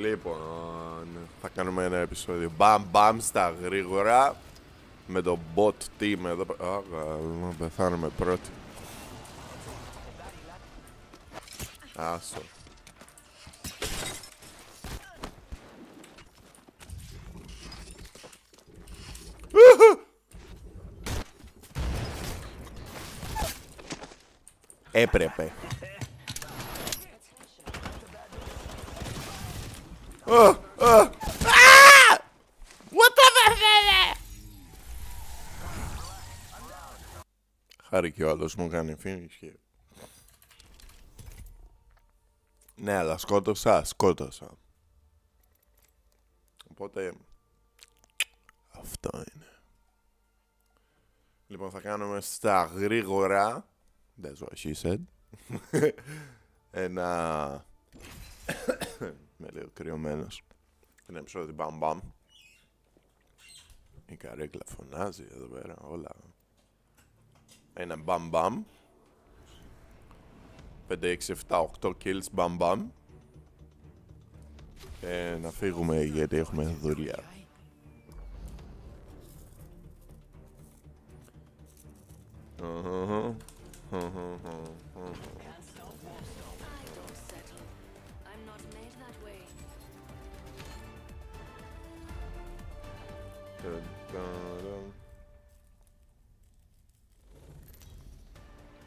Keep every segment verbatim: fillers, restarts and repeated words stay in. Λοιπόν, θα κάνουμε ένα επεισόδιο μπαμ μπαμ στα γρήγορα με το bot team εδώ. Α, πεθάνουμε πρώτοι. Άσο. Έπρεπε. Oh, oh. Ah! What the fuck? Χάρη και ο άλλος μου κάνει finish και... Ναι, αλλά σκότωσα, σκότωσα. Οπότε... Αυτό είναι. Λοιπόν, θα κάνουμε στα γρήγορα... That's what she said. Ένα... Με λέει ο κρυωμένος. Ένα επεισόδιο μπαμ μπαμ. Η καρέκλα φωνάζει εδώ πέρα, όλα. Ένα μπαμ μπαμ. πέντε, έξι, επτά, οκτώ kills μπαμ μπαμ. Ε, να φύγουμε γιατί έχουμε δουλειά. Uh-huh.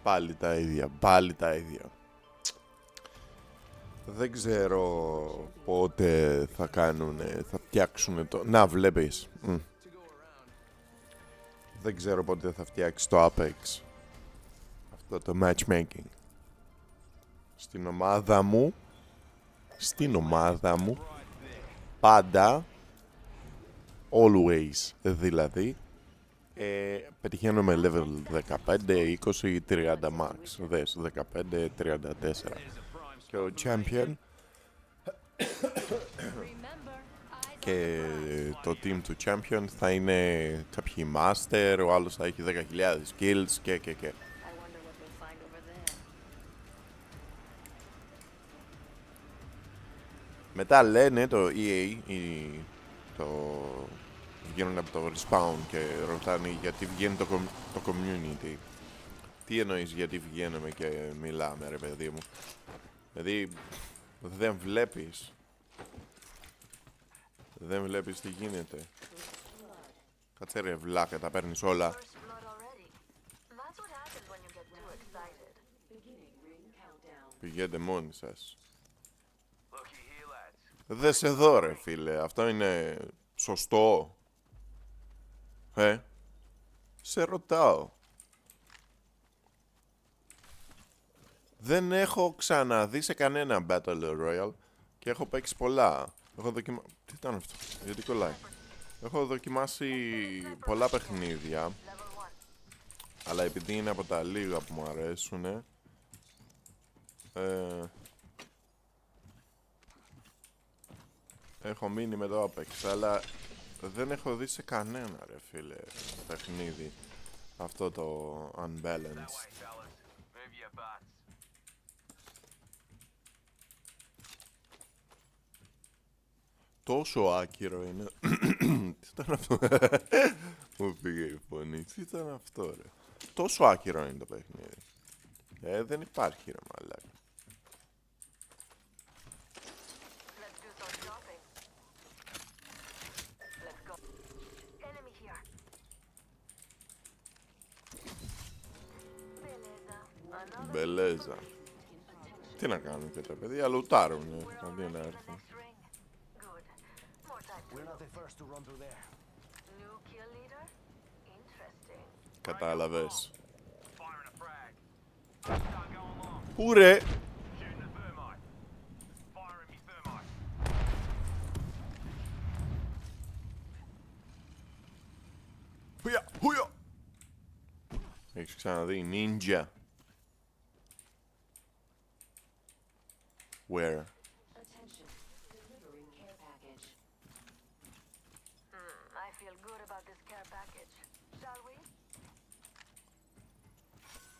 Πάλι τα ίδια, πάλι τα ίδια. Δεν ξέρω πότε θα κάνουν, θα φτιάξουν το... Να βλέπεις. Mm. Δεν ξέρω πότε θα φτιάξει το Apex. Αυτό το matchmaking. Στην ομάδα μου, στην ομάδα μου, πάντα... Always, δηλαδή, ε, πετυχαίνω με level δεκαπέντε, είκοσι ή τριάντα max, δες, δεκαπέντε, τριάντα τέσσερα. Και ο champion και το team του champion θα είναι κάποιοι master, ο άλλος θα έχει δέκα χιλιάδες kills και και και. Μετά λένε το ι έι, η, το... Βγαίνουν από το Respawn και ρωτάνε γιατί βγαίνει το, το community. Τι εννοείς γιατί βγαίνουμε και μιλάμε, ρε παιδί μου? Δηλαδή δεν βλέπεις. Δεν βλέπεις τι γίνεται. Κάτσε ρε βλάκα, τα παίρνεις όλα. Πηγαίνετε μόνοι σας. Δες εδώ ρε φίλε, αυτό είναι σωστό? Ε, σε ρωτάω. Δεν έχω ξαναδεί σε κανένα Battle Royale και έχω παίξει πολλά. Έχω δοκιμάσει... Τι ήταν αυτό, γιατί κολλάει. Έχω δοκιμάσει πολλά παιχνίδια. Αλλά επειδή είναι από τα λίγα που μου αρέσουνε... Ε... Έχω μείνει με το Apex, αλλά δεν έχω δει σε κανένα ρε φίλε παιχνίδι αυτό το unbalanced. Τόσο άκυρο είναι. Τι ήταν αυτό? Μου πήγε η φωνή. Τι ήταν αυτό ρε? Τόσο άκυρο είναι το παιχνίδι. Ε, δεν υπάρχει ρε μαλάκα. Μπελέζα. Τι να κάνουν και τα παιδιά, λουτάρουν αντί να έρθουν. Κατάλαβες? Πού ρε? Χουια, χουια. Έχεις ξαναδεί νίντζα? Where? Attention, delivering care package. Mm, I feel good about this care package. Shall we?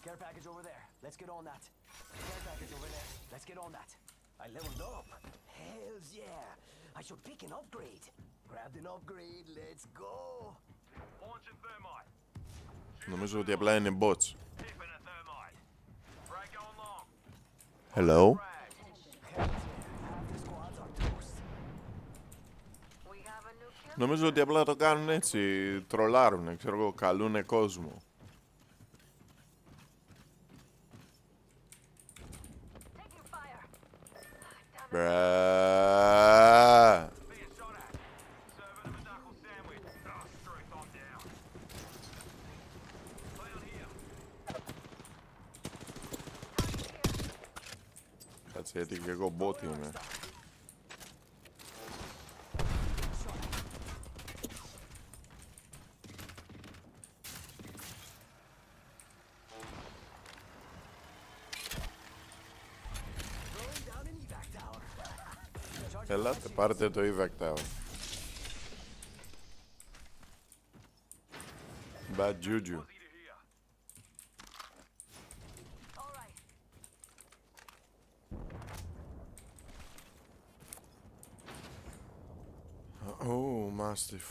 Care package over there. Let's get on that. Care package over there. Let's get on that. I leveled up. Hells yeah. I should pick an upgrade. Grabbed an upgrade, let's go. Launching thermite. Νομίζω ότι απλά είναι bots. Hello. Νομίζω ότι απλά το κάνουν έτσι, τρολάρουν, ξέρω εγώ, καλούνε κόσμο. Μπρά. Κάτσε, γιατί και εγώ bot είμαι. Ελάτε, πάρτε το evac tower. Bad juju. Oh, Mastiff.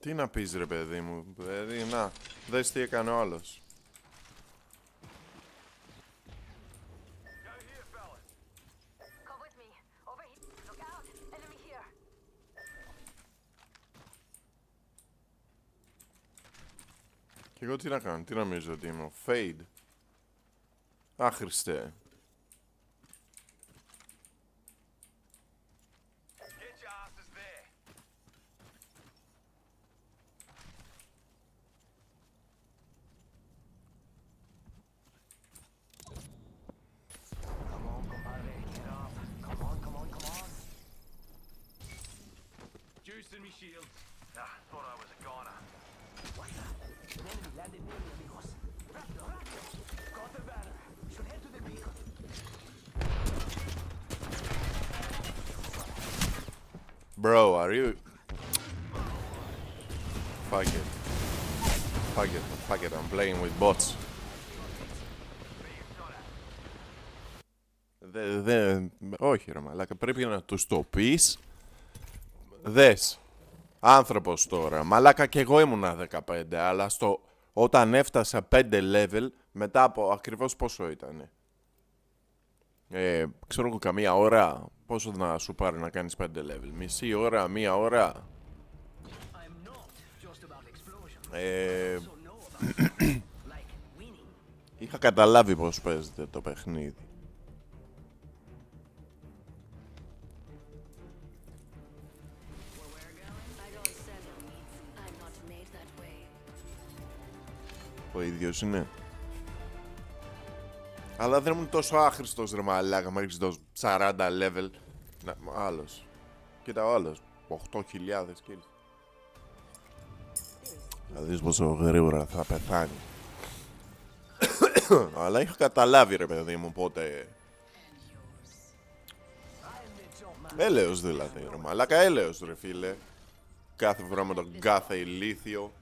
Τι να πεις ρε παιδί μου, παιδί, να, δες τι έκανε ο άλλος. Εγώ τι να κάνω, τι νομίζω ότι είμαι, fade. Άχρηστε. Bro, are you? Fuck it. Fuck it. Fuck it. I'm playing with bots. Δεν. Δε... Όχι, ρε μαλάκα. Πρέπει να τους το πεις. Δες. Άνθρωπος τώρα. Μαλάκα και εγώ ήμουνα δεκαπέντε. Αλλά στο... όταν έφτασα πέντε level, μετά από ακριβώς πόσο ήταν. Ε, ξέρω εγώ καμία ώρα. Πόσο να σου πάρει να κάνεις πέντε level, μισή ώρα, μία ώρα. Ε, είχα καταλάβει πως παίζετε το παιχνίδι. Ο ίδιος είναι. Αλλά δεν ήμουν τόσο άχρηστος ρε μαλάκα, μου ρίξε το σαράντα level. Να, άλλος. Κοίτα ο άλλος, οκτώ χιλιάδες kills. Να δεις πόσο γρήγορα θα πεθάνει. Αλλά είχα καταλάβει ρε παιδί μου πότε. Έλεος δηλαδή ρε μαλάκα, έλεος ρε φίλε. Κάθε φορά με τον κάθε ηλίθιο.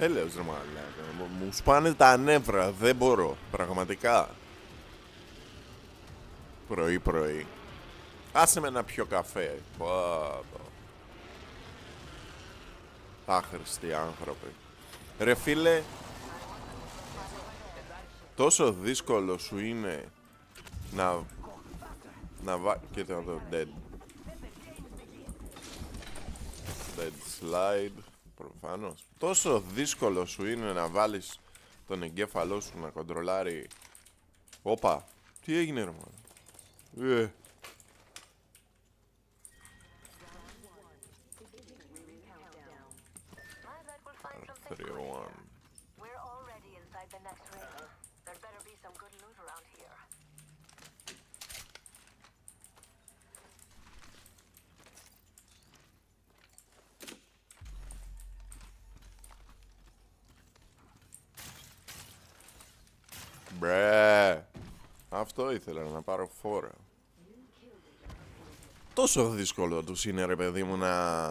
Έλεος ρε μαλάκα, μου σπάνε τα νεύρα, δεν μπορώ, πραγματικά. Πρωί πρωί. Άσε με να πιω καφέ. Άχρηστοι άνθρωποι. Ρε φίλε, τόσο δύσκολο σου είναι να... να βά... κοίτα να το dead. Dead slide. Προφανώς. Τόσο δύσκολο σου είναι να βάλεις τον εγκέφαλό σου να κοντρολάρει. Όπα, τι έγινε ρε μάνα. Ε. Αυτό ήθελα να πάρω φόρα. Τόσο δύσκολο τους είναι ρε παιδί μου να...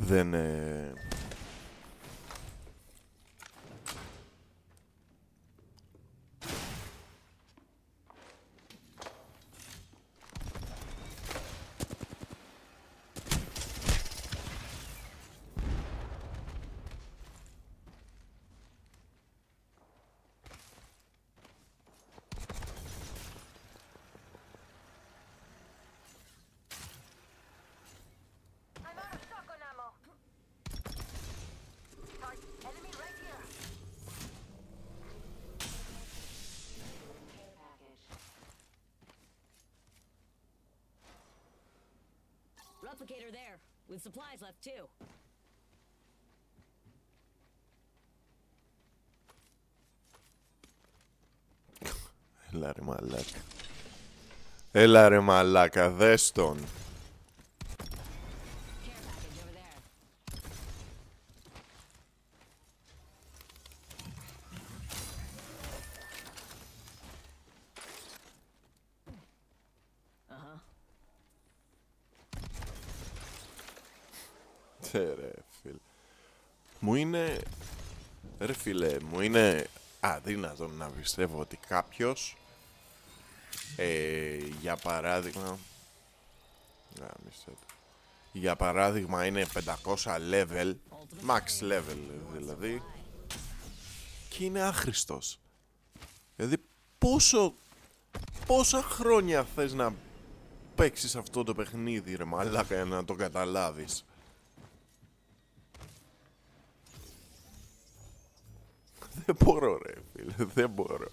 Δεν... Ε... Replicator there, with supplies left too. Έλα ρε μαλάκα. Έλα ρε μαλάκα, δες τον. Ρε, φίλε. Μου είναι... Ρε φίλε, μου είναι αδύνατο να πιστεύω ότι κάποιος ε, για παράδειγμα να, για παράδειγμα είναι πεντακόσια level, max level δηλαδή, και είναι άχρηστος. Δηλαδή πόσο, πόσα χρόνια θες να παίξεις αυτό το παιχνίδι ρε μαλάκα να το καταλάβεις. Δεν μπορώ ρε φίλε, δεν μπορώ.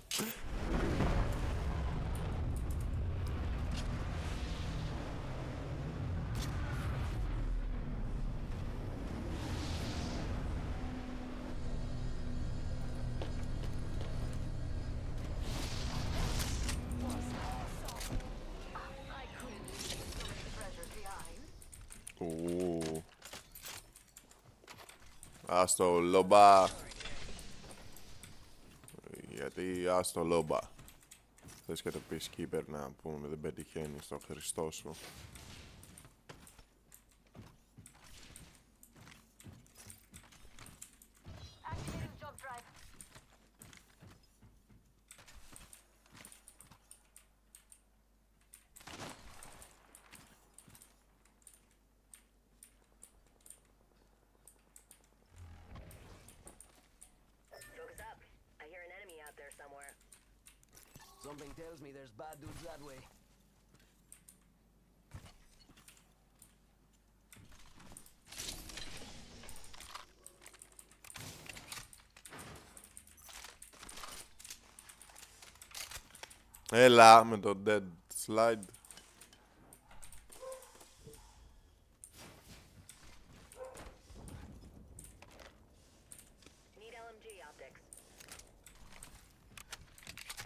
Ου. Άστο λόμπα. Γιατί άστο λόμπα. Θες και το peacekeeper να πούμε δεν πετυχαίνει στο Χριστό σου. Something tells me there's bad dudes that way. Έλα με το dead slide. Need ελ εμ τζι optics.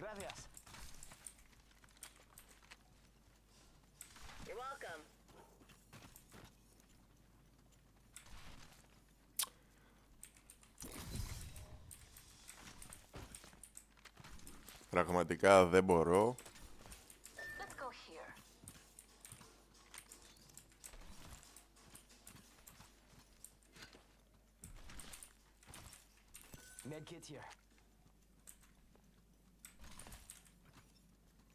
Gracias. Πραγματικά δεν μπορώ.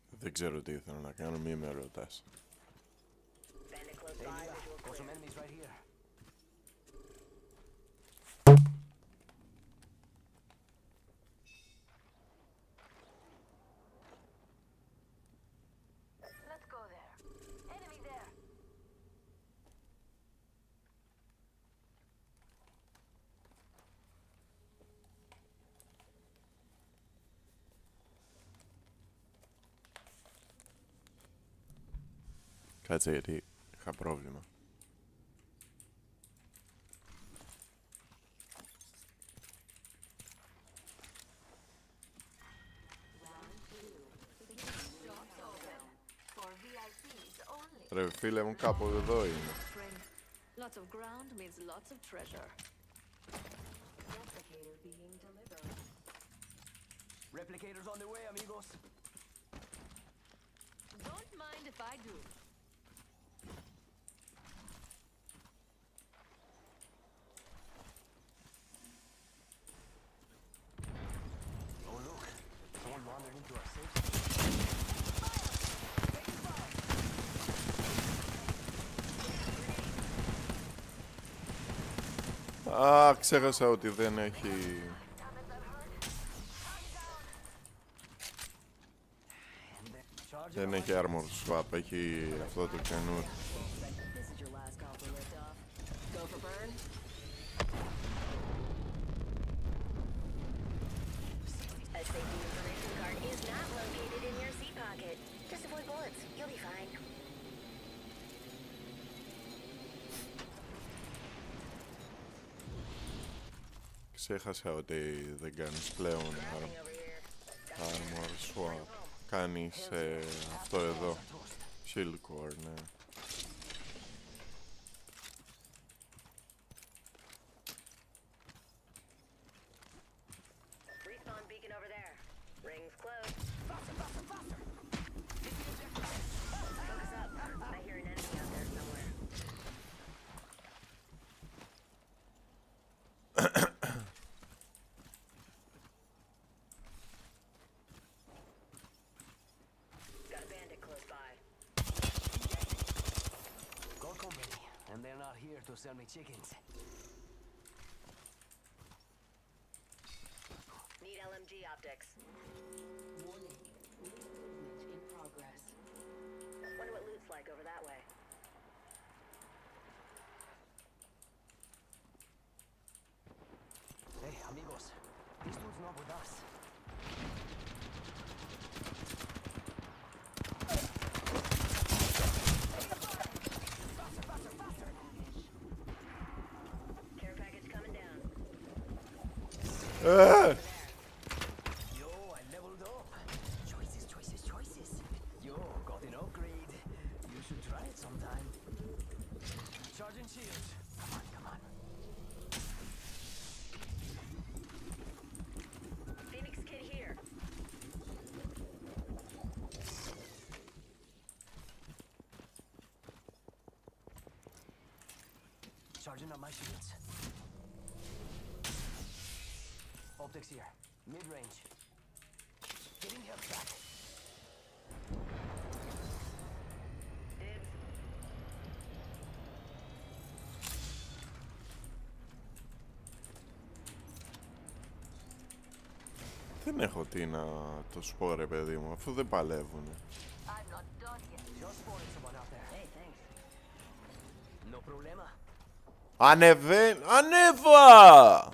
Δεν ξέρω τι ήθελα να κάνω, μη με ρωτάς. Κάτσε γιατί είχα πρόβλημα. Ρε φίλε μου, κάπου εδώ είναι. Replicators on the way, amigos. Don't mind if I do. Oh look, someone wandered into our safe. Fire! Take fire! Α, ξέχασα ότι δεν έχει. Δεν έχει armor swap, έχει αυτό το καινούριο. Ξέχασα ότι δεν κάνεις πλέον armor swap. Κάνει ε, αυτό εδώ. Shield core, ναι. Chickens. Need L M G optics. Warning. In progress. Wonder what loot's like over that way. Hey, amigos. This dude's not with us. Uh. Yo, I leveled up. Choices, choices, choices. Yo, got an upgrade. You should try it sometime. Charging shields. Come on, come on. Phoenix kid here. Charging up my shields. Optics here. Mid-range. Getting help back. Δεν έχω τι να το σπώ, ρε παιδί μου, αφού δεν παλεύουνε. Ανεβαίν... Ανέβα!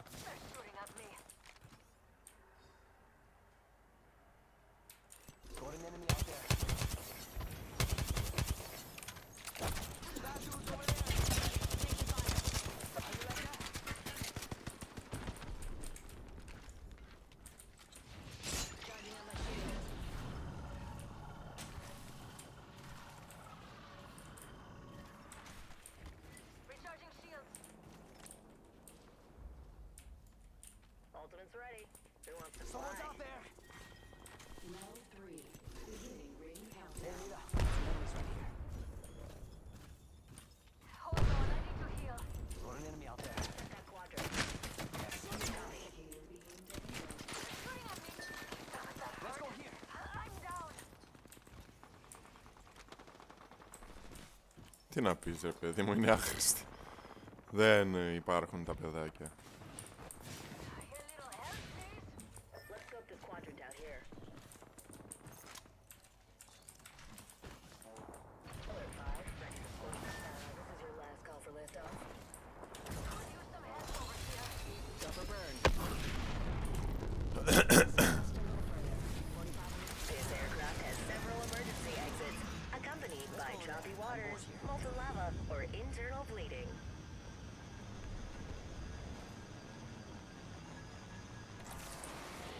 Τι να πεις, ρε παιδί μου, είναι άχρηστη. Δεν υπάρχουν τα παιδάκια. Choppy waters, molten lava, or internal bleeding.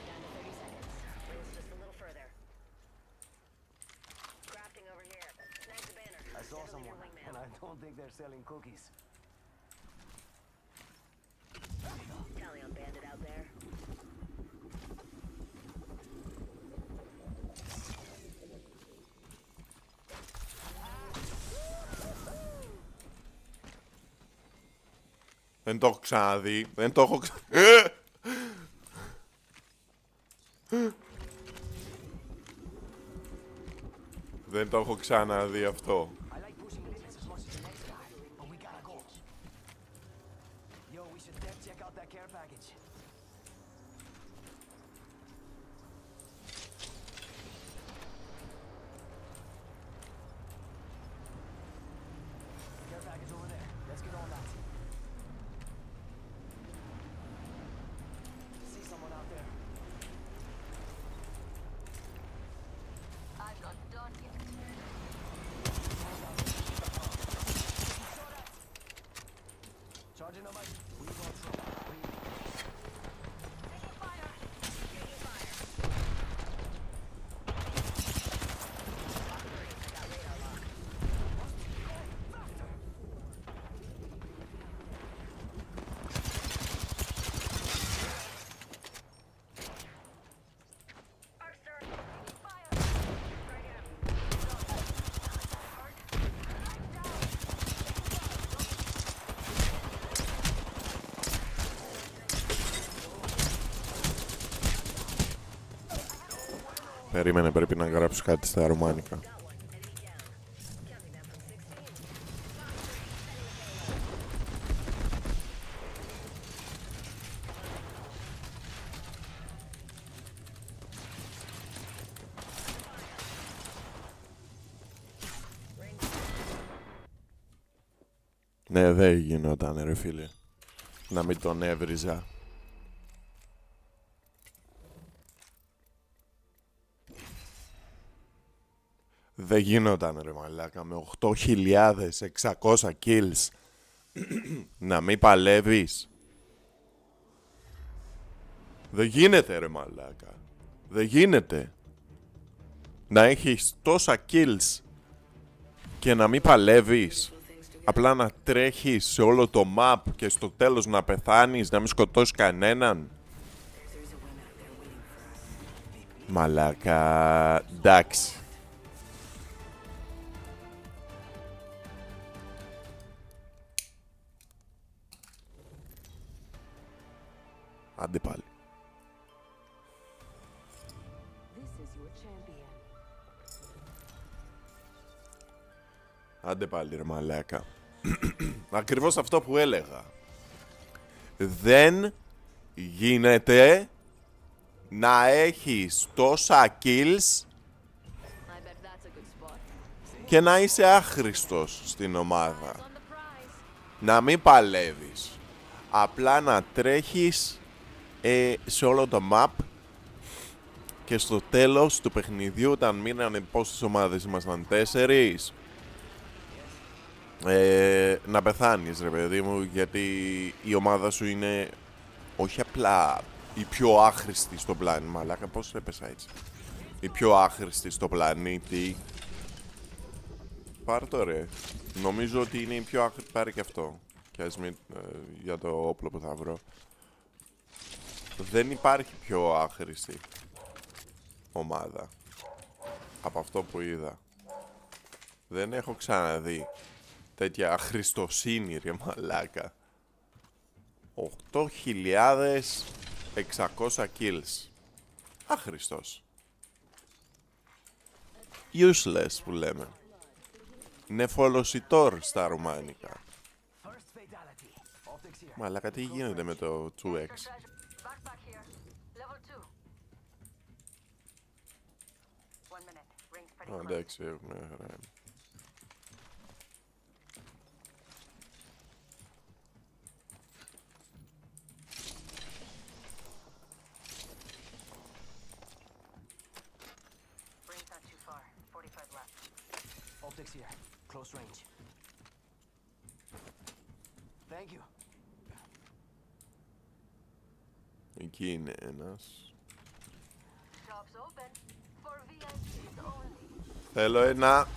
Down to thirty seconds. Raise just a little further. Crafting over here. Snag the banner. I saw someone, and I don't think they're selling cookies. Talion bandit out there. Δεν το έχω ξαναδεί. Δεν το έχω ξαναδεί. Δεν το έχω ξαναδεί αυτό. Περίμενε, πρέπει να γράψω κάτι στα ρουμάνικα. Ναι, δεν γινόταν ρε φίλε. Να μην τον έβριζα. Δεν γινόταν ρε μαλάκα με οκτώ χιλιάδες εξακόσια kills να μην παλεύεις. Δεν γίνεται ρε μαλάκα. Δεν γίνεται. Να έχεις τόσα kills και να μην παλεύεις. Απλά να τρέχεις σε όλο το map και στο τέλος να πεθάνεις, να μην σκοτώσεις κανέναν. Μαλάκα, εντάξει. Άντε πάλι. Άντε πάλι ρε μαλάκα. Ακριβώς αυτό που έλεγα. Δεν γίνεται να έχεις τόσα kills και να είσαι άχρηστος στην ομάδα. Να μην παλεύεις. Απλά να τρέχεις Ε, σε όλο το map και στο τέλος του παιχνιδιού, όταν μείνανε πόσες ομάδες ήμασταν, τέσσερις, ε, να πεθάνεις ρε παιδί μου, γιατί η ομάδα σου είναι όχι απλά η πιο άχρηστη στο πλανήτη. Μαλάκα, πώς έπεσα έτσι? Η πιο άχρηστη στο πλανήτη. Πάρ' το ρε. Νομίζω ότι είναι η πιο άχρηστη. Πάρε και αυτό. Και ας μην, ε, για το όπλο που θα βρω. Δεν υπάρχει πιο άχρηστη ομάδα από αυτό που είδα. Δεν έχω ξαναδεί τέτοια αχρηστοσύνη ρε μαλάκα. οκτώ χιλιάδες εξακόσια kills. Άχρηστος. Useless που λέμε. Νεφολοσιτόρ στα ρουμάνικα. Μαλάκα, τι γίνεται με το δύο εξ. Εντάξει, έχουμε χαρά. Close range. Thank you. Εκεί είναι ένας. Θέλω ένα.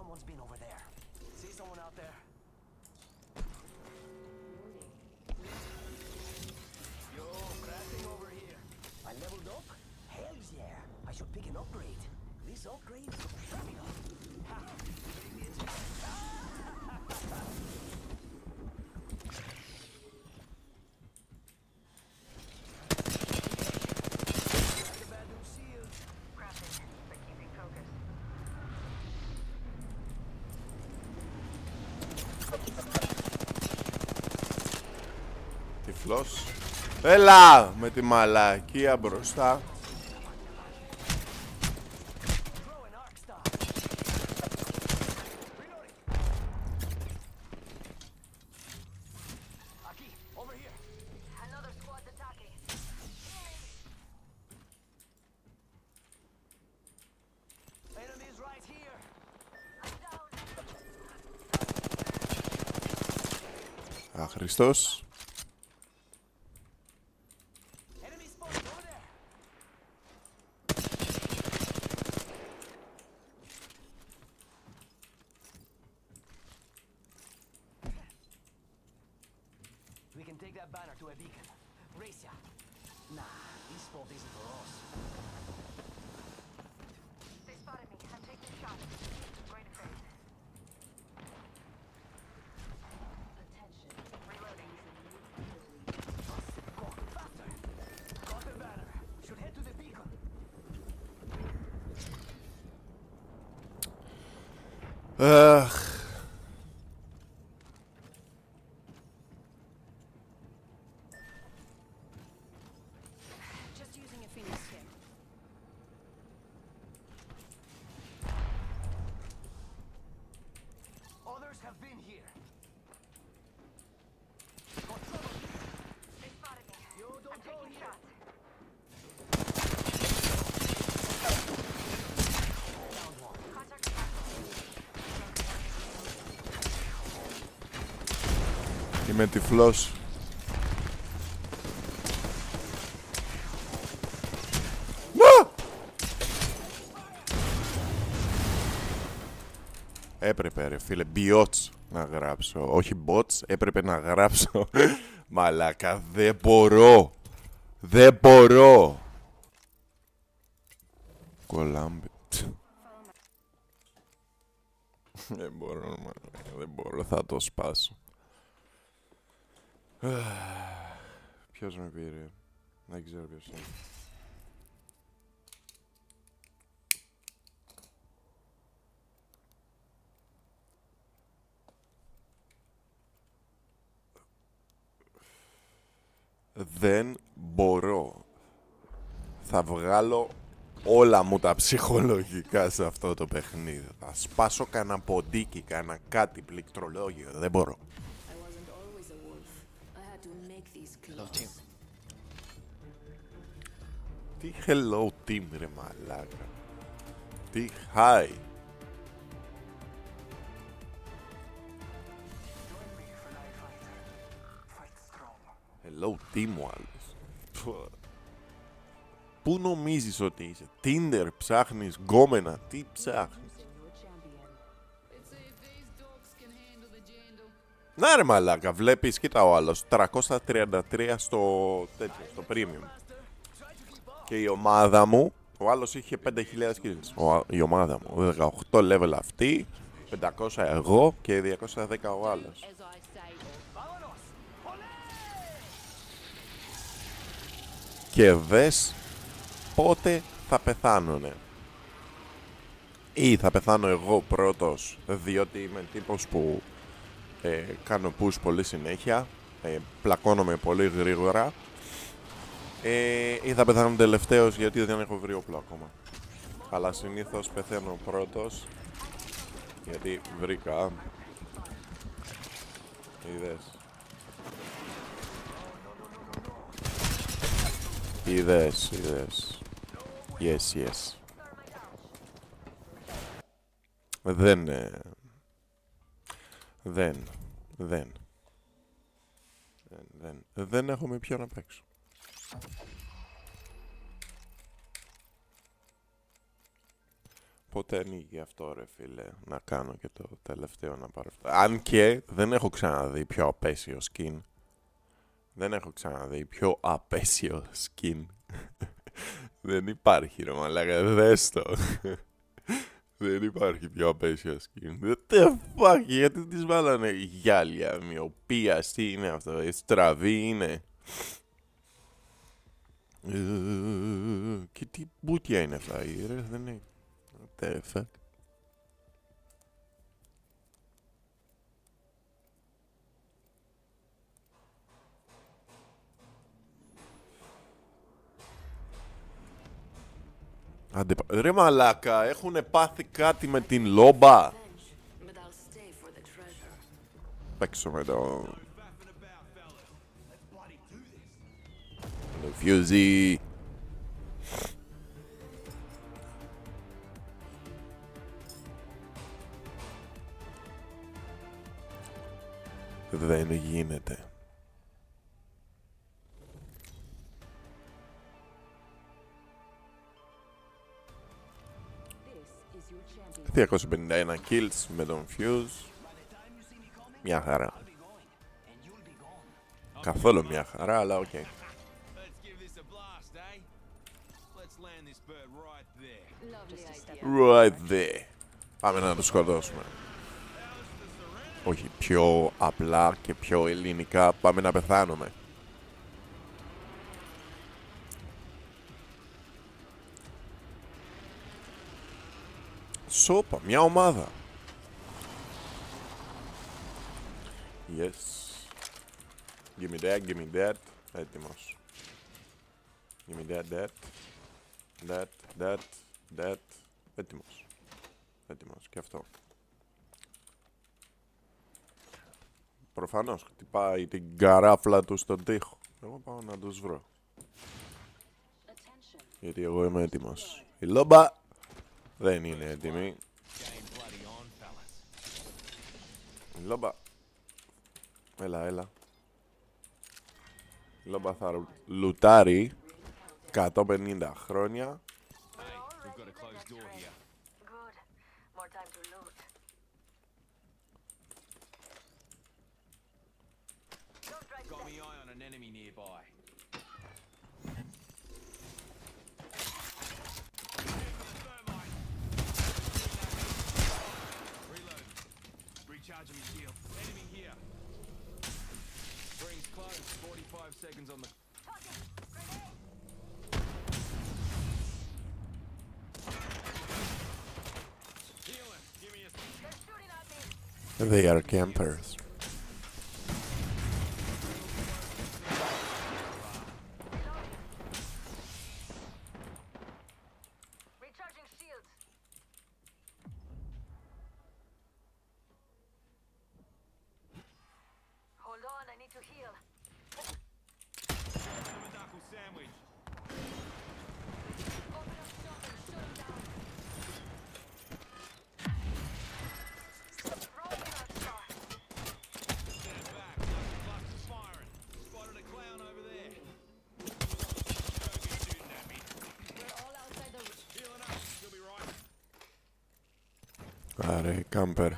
Someone's been over there. See someone out there? Yo, crafting over here. I leveled up? Hell yeah. I should pick an upgrade. This upgrade is coming Τυφλός. Έλα με τη μαλακία μπροστά. Αχρηστός. Είμαι τυφλός. Μα! Έπρεπε ρε φίλε, bots να γράψω. Όχι bots, έπρεπε να γράψω. Μαλάκα, δεν μπορώ. Δεν μπορώ. Κολάμπι. Δεν μπορώ, μαλάκα, δεν μπορώ, θα το σπάσω. Ποιος με πήρε, δεν ξέρω ποιος είναι. Δεν μπορώ. Θα βγάλω όλα μου τα ψυχολογικά σε αυτό το παιχνίδι. Θα σπάσω κανένα ποντίκι, κανένα κάτι πληκτρολόγιο, δεν μπορώ. Τι hello team ρε μαλάκα. Τι hi. Hello team ο άλλος. Πού νομίζεις ότι είσαι? Tinder ψάχνεις, γκόμενα, τι ψάχνεις? Να ρε μαλάκα, βλέπεις, κοίτα ο άλλος, τριακόσια τριάντα τρία στο τέτοιο, στο premium. Και η ομάδα μου, ο άλλος είχε πέντε χιλιάδες kills. Ο, η ομάδα μου, δεκαοκτώ level αυτή, πεντακόσια εγώ και διακόσια δέκα ο άλλος. Και δες πότε θα πεθάνουνε. Ή θα πεθάνω εγώ πρώτος, διότι είμαι τύπος που... Ε, κάνω push πολύ συνέχεια ε, πλακώνομαι πολύ γρήγορα. Ε, ή θα πεθάνω τελευταίος γιατί δεν έχω βρει όπλο ακόμα. Αλλά συνήθως πεθαίνω πρώτος γιατί βρήκα. Είδες. Είδες, είδες. Yes, yes. Δεν, ε, δεν, δεν, δεν, δεν, δεν έχω με ποιο να παίξω. Πότε ανοίγει αυτό ρε φίλε, να κάνω και το τελευταίο να πάρω αυτό. Αν και δεν έχω ξαναδεί πιο απέσιο skin. Δεν έχω ξαναδεί πιο απέσιο skin. Δεν υπάρχει ρε μαλάκα, δες το. Δεν υπάρχει πιο απέσιο skin. The fuck, γιατί τις βάλανε γυάλια, μοιοπία, τι είναι αυτό, στραβή είναι. Και τι μπουτια είναι αυτά, ρε, δεν είναι. The fuck. Άντε, ρε μαλάκα, έχουνε πάθει κάτι με την λόμπα. Παίξω με το... το Fuse. Δεν γίνεται. διακόσια πενήντα ένα kills με τον Fuse. Μια χαρά. Καθόλου μια χαρά, αλλά οκ. Okay. Right there. Πάμε να το σκοτώσουμε. Όχι, πιο απλά και πιο ελληνικά. Πάμε να πεθάνουμε. Σόπα, μια ομάδα. Yes. Give me that, give me that. Έτοιμος. Give me that, that. That, that, that. Έτοιμος. Έτοιμος και αυτό. Προφανώς χτυπάει την καράφλα του στον τοίχο. Εγώ πάω να τους βρω. Γιατί εγώ είμαι έτοιμος. Η λόμπα δεν είναι έτοιμη. Λόμπα. Έλα, έλα. Λόμπα θα λουτάρει εκατόν πενήντα χρόνια. They are campers. Άρε, κάμπερ.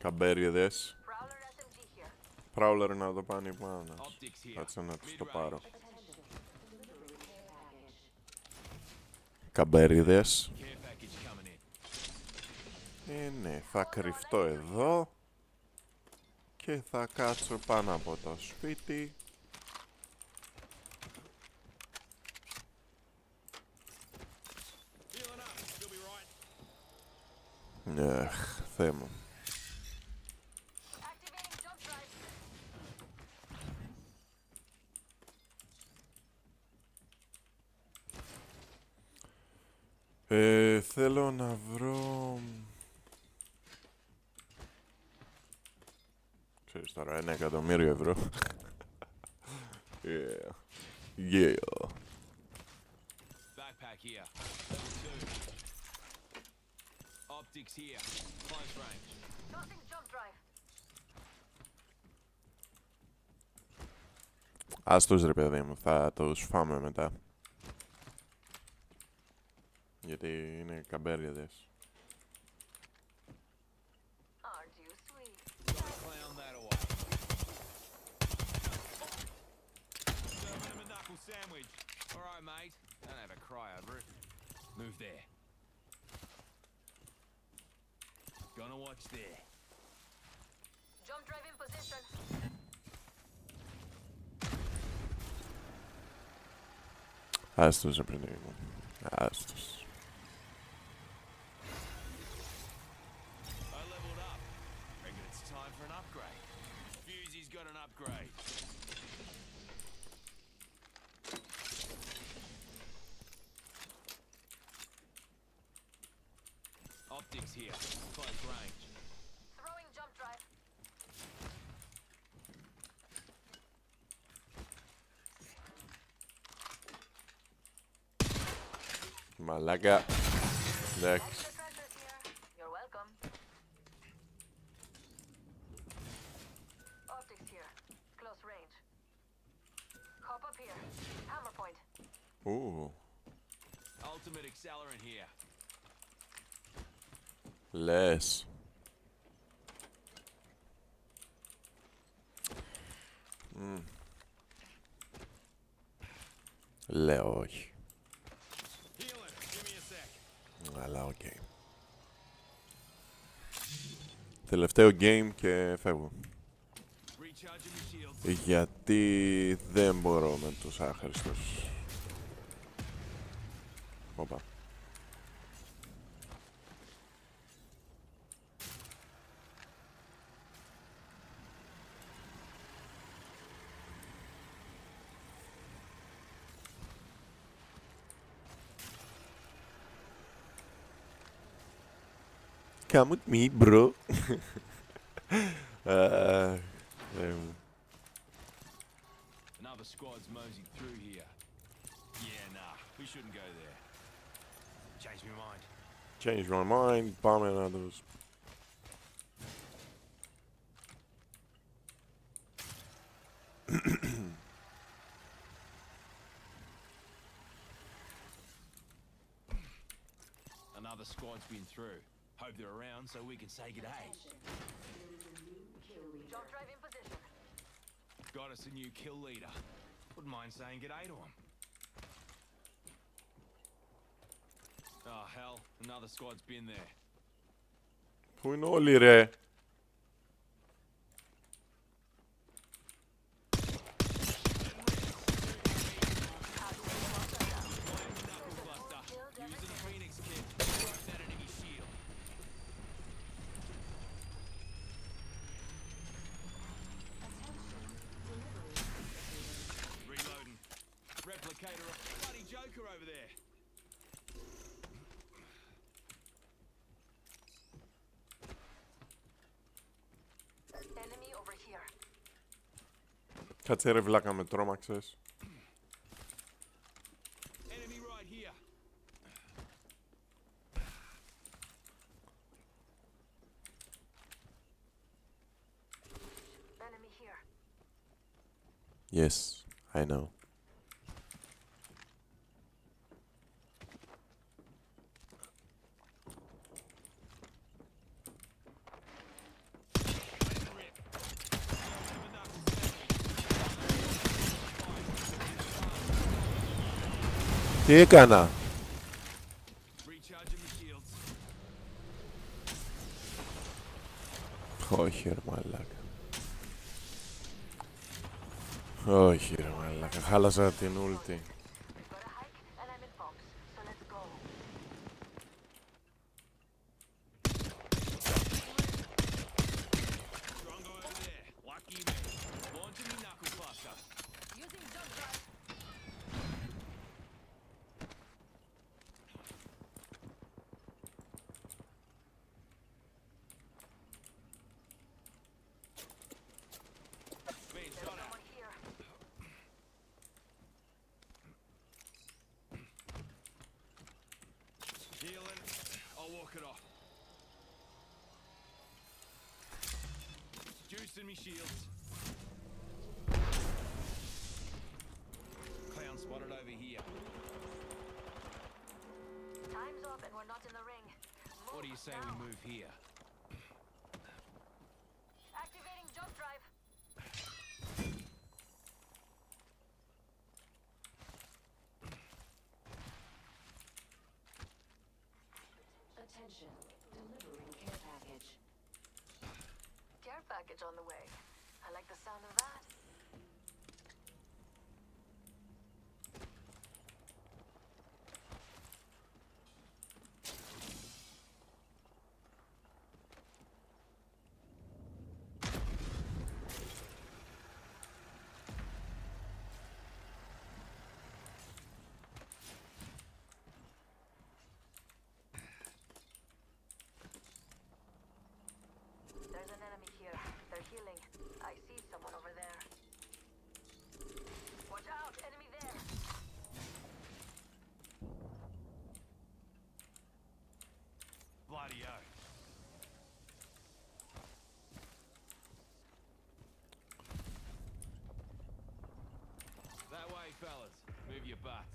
Καμπέριεδες. Πράουλερ να το πάνε πάνω. Κάτσε να τους το πάρω. Καμπέριδες. Ε, ναι, θα κρυφτώ εδώ και θα κάτσω πάνω από το σπίτι. Αχ, Θεέ μου. Ε, θέλω να βρω... Ξέρεις τώρα, ένα εκατομμύριο ευρώ. Yeah. Yeah. Backpack here. Optics here. Close range. Starting jump drive. Ας τους, ρε παιδί μου, θα τους φάμε μετά. Γιατί είναι καμπέριαδες. Ας τους, ρε παιδί μου. Ας τους. Μαλάκα. Εντάξει. Λες. Mm. Λέω όχι. Αλλά οκ. Okay. Τελευταίο game και φεύγω. Γιατί δεν μπορώ με τους άχρηστους. Όπα. Come with me, bro. uh, Another squad's moseying through here. Yeah, nah, we shouldn't go there. Change my mind. Change my mind, bombing others. Another squad's been through. Hope they're around so we can say good day. Jump drive in position. Got us a new kill leader. Wouldn't mind saying good day to him. Oh hell, another squad's been there. Πού είναι όλοι, ρε; Κάτσε ρε βλάκα, με τρόμαξες. Yes, I know. Τι έκανα; Όχι ρε μαλάκα, χάλασα την ούλτη. Delivering care package. Care package on the way. I like the sound of that. That way, fellas. Move your butts.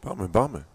Πάμε, πάμε.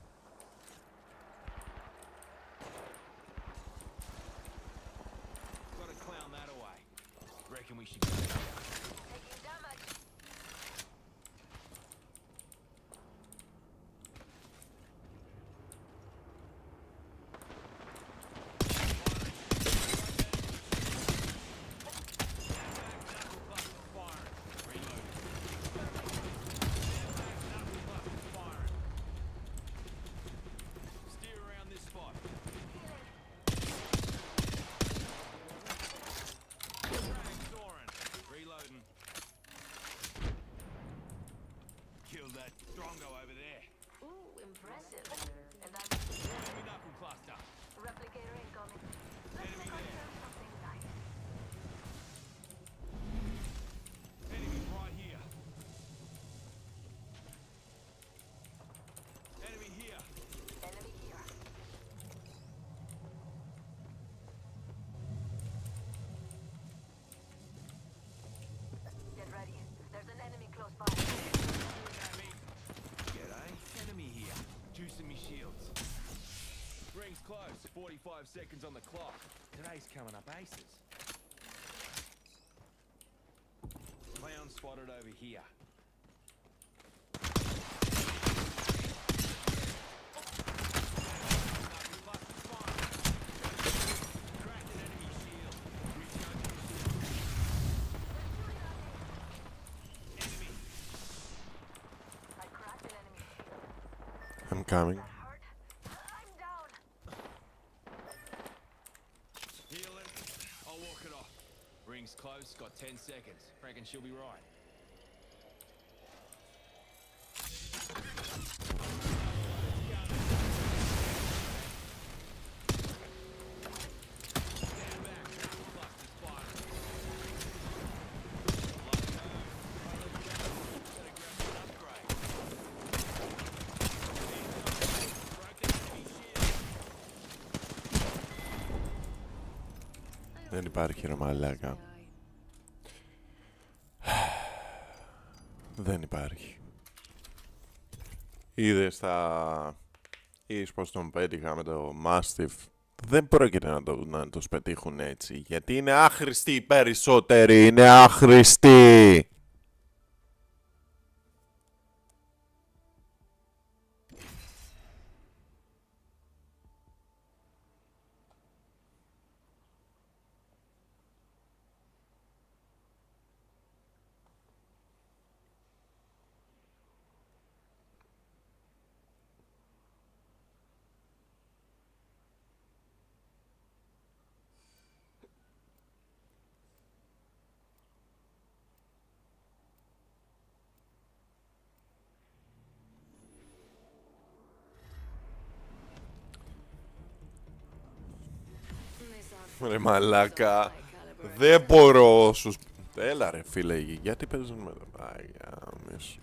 Close, forty-five seconds on the clock. Today's coming up aces. Clown spotted over here. I'm coming. Got ten seconds. Reckon she'll be right. Δεν υπάρχει ρε μαλάκα. Δεν υπάρχει. Είδες τα εις πως τον πέτυχα με το Mastiff. Δεν πρόκειται να, το, να τους πετύχουν έτσι. Γιατί είναι άχρηστοι οι περισσότεροι. Είναι άχρηστοι. Ρε μαλάκα. Δεν μπορώ όσους... Έλα ρε φίλε, γιατί παίζουν με το... Αγιάμις.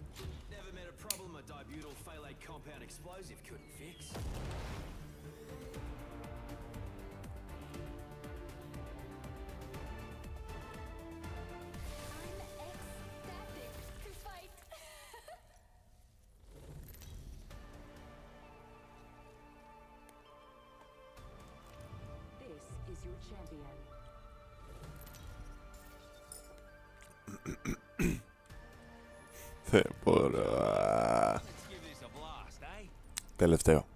Δεν μπορώ. Τελευταίο.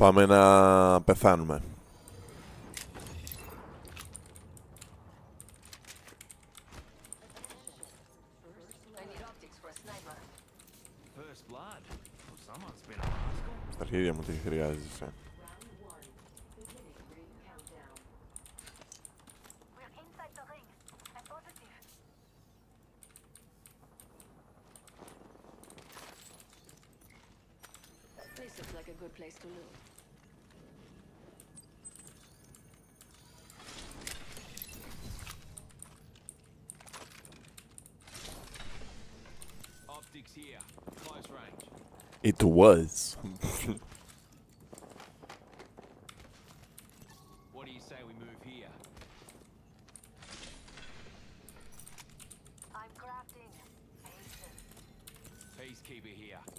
Πάμε να πεθάνουμε. Στα χέρια μου τι χρειάζεσαι. It was. What do you say we move here? I'm crafting. Peacekeeper here. I hear any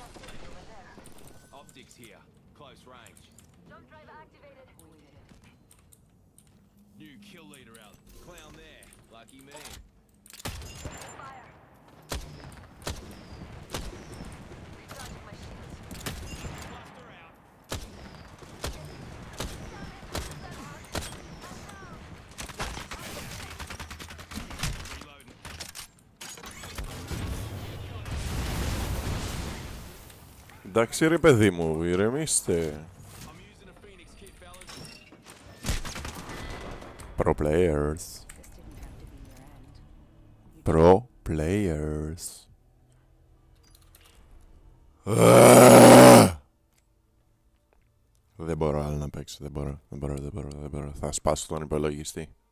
conflict over there. Optics here. Close range. Jump drive activated. New kill leader out. Clown there. Lucky me. Fire. Εντάξει ρε παιδί μου, ηρεμήστε. Pro players. Pro players. Δεν μπορώ άλλο να παίξω, δεν μπορώ, δεν μπορώ, δεν μπορώ, δεν μπορώ. Θα σπάσω τον υπολογιστή.